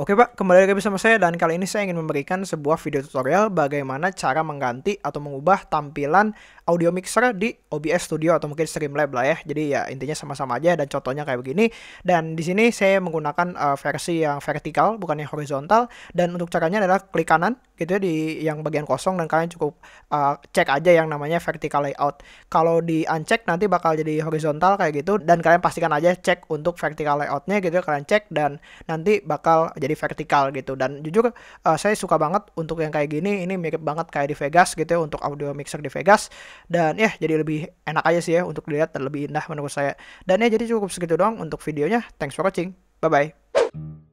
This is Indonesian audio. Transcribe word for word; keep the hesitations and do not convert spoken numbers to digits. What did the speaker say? Oke Pak, kembali lagi bersama saya dan kali ini saya ingin memberikan sebuah video tutorial bagaimana cara mengganti atau mengubah tampilan audio mixer di O B S Studio atau mungkin Streamlabs lah ya. Jadi ya intinya sama-sama aja dan contohnya kayak begini. Dan di sini saya menggunakan uh, versi yang vertikal bukan yang horizontal, dan untuk caranya adalah klik kanan gitu ya di yang bagian kosong dan kalian cukup uh, cek aja yang namanya vertical layout. Kalau di uncheck nanti bakal jadi horizontal kayak gitu, dan kalian pastikan aja cek untuk vertical layoutnya gitu ya, kalian cek dan nanti bakal jadi vertikal gitu. Dan jujur uh, saya suka banget untuk yang kayak gini, ini mirip banget kayak di Vegas gitu ya untuk audio mixer di Vegas, dan ya jadi lebih enak aja sih ya untuk dilihat dan lebih indah menurut saya. Dan ya jadi cukup segitu doang untuk videonya. Thanks for watching, bye bye.